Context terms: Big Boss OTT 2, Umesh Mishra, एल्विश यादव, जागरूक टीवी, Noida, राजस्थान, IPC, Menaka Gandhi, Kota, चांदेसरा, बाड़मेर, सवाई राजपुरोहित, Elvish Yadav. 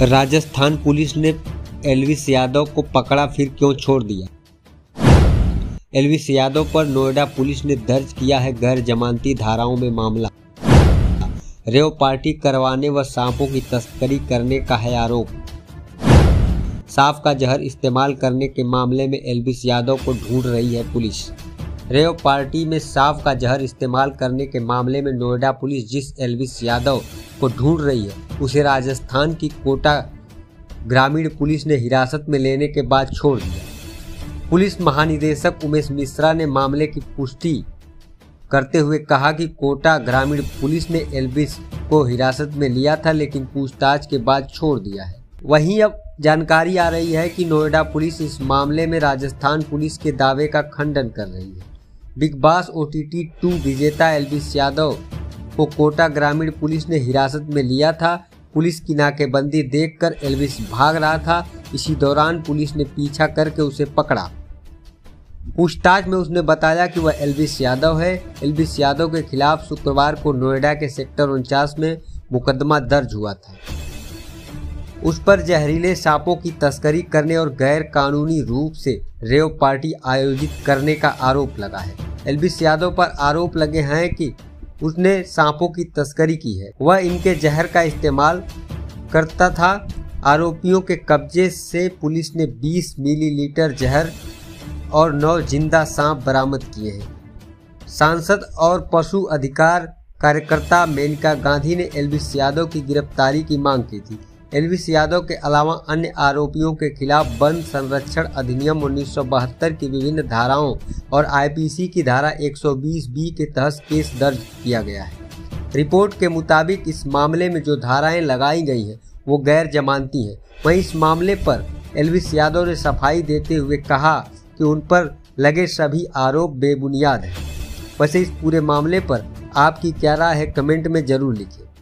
राजस्थान police ने एल्विश यादव को पकड़ा फिर क्यों छोड़ दिया? एल्विश यादव पर नोएडा पुलिस ने दर्ज किया है गैर जमानती धाराओं में मामला। रेव पार्टी करवाने व सांपों की तस्करी करने का है आरोप। सांप का जहर इस्तेमाल करने के मामले में एल्विश यादव को ढूंढ रही है पुलिस। रेव पार्टी में सांप का जहर इस्तेमाल करने के मामले में नोएडा पुलिस जिस एल्विश यादव को ढूंढ रही है उसे राजस्थान की कोटा ग्रामीण पुलिस ने हिरासत में लेने के बाद छोड़ दिया। पुलिस महानिदेशक उमेश मिश्रा ने मामले की पुष्टि करते हुए कहा कि कोटा ग्रामीण पुलिस ने एल्विश को हिरासत में लिया था लेकिन पूछताछ के बाद छोड़ दिया है। वहीं अब जानकारी आ रही है कि नोएडा पुलिस इस मामले में राजस्थान पुलिस के दावे का खंडन कर रही है। बिग बॉस OTT 2 विजेता एल्विश यादव को कोटा ग्रामीण पुलिस ने हिरासत में लिया था। पुलिस की नाकेबंदी देखकर एल्विश भाग रहा था। इसी दौरान पुलिस ने पीछा करके उसे पकड़ा। पूछताछ में उसने बताया कि वह एल्विश यादव है। एल्विश यादव के खिलाफ शुक्रवार को नोएडा के सेक्टर 49 में मुकदमा दर्ज हुआ था। उस पर जहरीले सांपों की तस्करी करने और गैर कानूनी रूप से रेव पार्टी आयोजित करने का आरोप लगा है। एल्विश यादव पर आरोप लगे हैं कि उसने सांपों की तस्करी की है। वह इनके जहर का इस्तेमाल करता था। आरोपियों के कब्जे से पुलिस ने 20 मिलीलीटर जहर और 9 जिंदा सांप बरामद किए हैं। सांसद और पशु अधिकार कार्यकर्ता मेनका गांधी ने एल्विश यादव की गिरफ्तारी की मांग की थी। एल्विश यादव के अलावा अन्य आरोपियों के खिलाफ वन संरक्षण अधिनियम 1972 की विभिन्न धाराओं और IPC की धारा 120B के तहत केस दर्ज किया गया है। रिपोर्ट के मुताबिक इस मामले में जो धाराएं लगाई गई हैं वो गैर जमानती हैं। वहीं इस मामले पर एल्विश यादव ने सफाई देते हुए कहा कि उन पर लगे सभी आरोप बेबुनियाद हैं। वैसे इस पूरे मामले पर आपकी क्या राय है कमेंट में जरूर लिखें।